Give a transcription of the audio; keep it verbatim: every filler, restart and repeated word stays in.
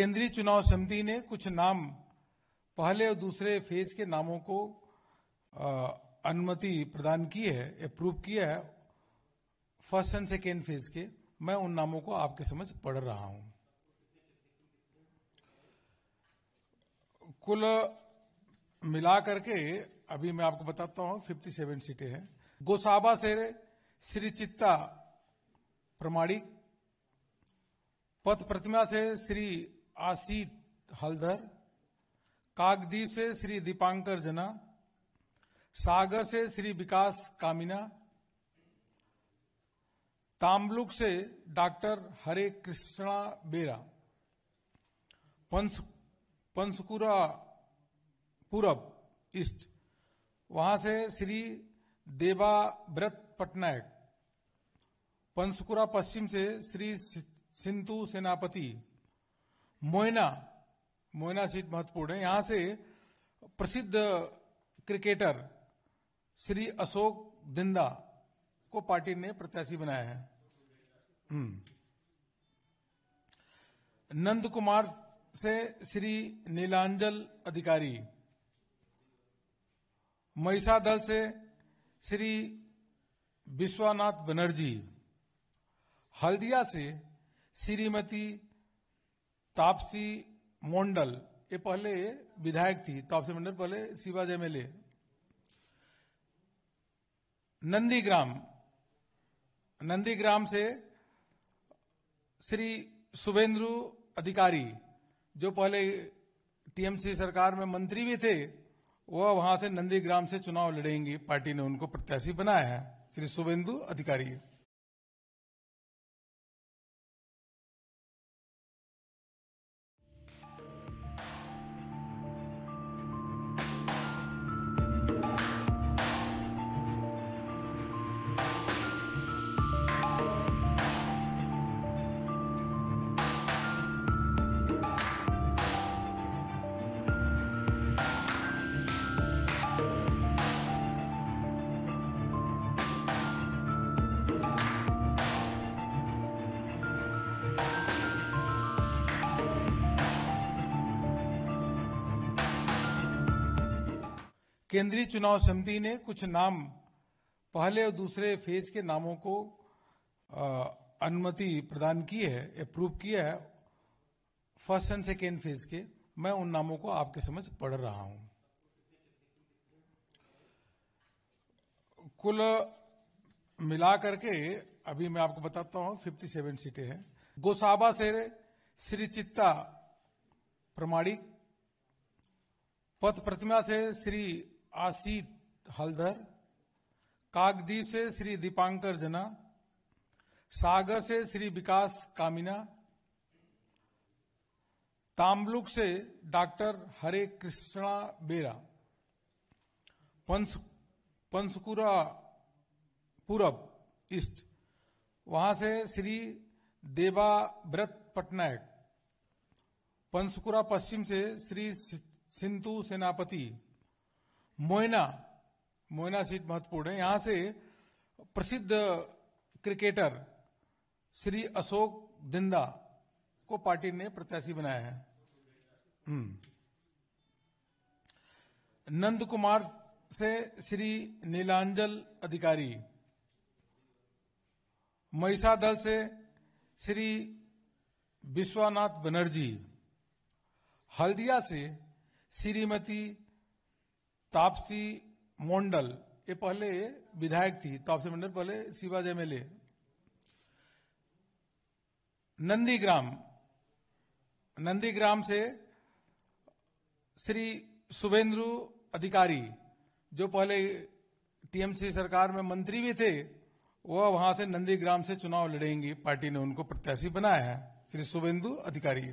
केंद्रीय चुनाव समिति ने कुछ नाम पहले और दूसरे फेज के नामों को अनुमति प्रदान की है, अप्रूव किया है फर्स्ट एंड सेकेंड फेज के। मैं उन नामों को आपके समक्ष पढ़ रहा हूं। कुल मिला करके अभी मैं आपको बताता हूं सत्तावन सीटें हैं। गोसाबा से श्री चित्ता प्रमाणिक, पथ प्रतिमा से श्री आशित हलधर, काकदीप से श्री दीपांकर जना, सागर से श्री विकास कामिना, ताम्बलुक से डॉक्टर हरे कृष्णा बेरा, पंस पंसकुरा पूरब ईस्ट वहां से श्री देवव्रत पटनायक, पंसकुरा पश्चिम से श्री सिंधु सेनापति, मोयना मोयना सीट महत्वपूर्ण है, यहां से प्रसिद्ध क्रिकेटर श्री अशोक दिंदा को पार्टी ने प्रत्याशी बनाया है। नंद कुमार से श्री नीलांजल अधिकारी, महिषा दल से श्री विश्वनाथ बनर्जी, हल्दिया से श्रीमती तापसी मंडल, ये पहले विधायक थी, तापसी मंडल पहले शिवाजी एमएलए, नंदीग्राम नंदीग्राम से श्री शुभेंदु अधिकारी जो पहले टीएमसी सरकार में मंत्री भी थे, वह वहां से नंदीग्राम से चुनाव लड़ेंगी, पार्टी ने उनको प्रत्याशी बनाया है श्री शुभेंदु अधिकारी। केंद्रीय चुनाव समिति ने कुछ नाम पहले और दूसरे फेज के नामों को अनुमति प्रदान की है, अप्रूव किया है फर्स्ट एंड सेकेंड फेज के। मैं उन नामों को आपके समक्ष पढ़ रहा हूं। कुल मिला करके अभी मैं आपको बताता हूं सत्तावन सीटें हैं। गोसाबा से श्री चित्ता प्रमाणिक, पथ प्रतिमा से श्री आशित हलधर, काकदीप से श्री दीपांकर जना, सागर से श्री विकास कामिना, ताम्बलुक से डॉक्टर हरे कृष्णा बेरा, पंस पंसकुरा पूरब ईस्ट वहां से श्री देवव्रत पटनायक, पंसकुरा पश्चिम से श्री सिंधु सेनापति, मोयना मोयना सीट महत्वपूर्ण है, यहां से प्रसिद्ध क्रिकेटर श्री अशोक दिंदा को पार्टी ने प्रत्याशी बनाया है। नंद कुमार से श्री नीलांजल अधिकारी, महिषा दल से श्री विश्वनाथ बनर्जी, हल्दिया से श्रीमती तापसी मंडल, ये पहले विधायक थी, तापसी मंडल पहले शिवाजी एमएलए, नंदीग्राम नंदीग्राम से श्री शुभेंदु अधिकारी जो पहले टीएमसी सरकार में मंत्री भी थे, वह वहां से नंदीग्राम से चुनाव लड़ेंगी, पार्टी ने उनको प्रत्याशी बनाया है श्री शुभेंदु अधिकारी।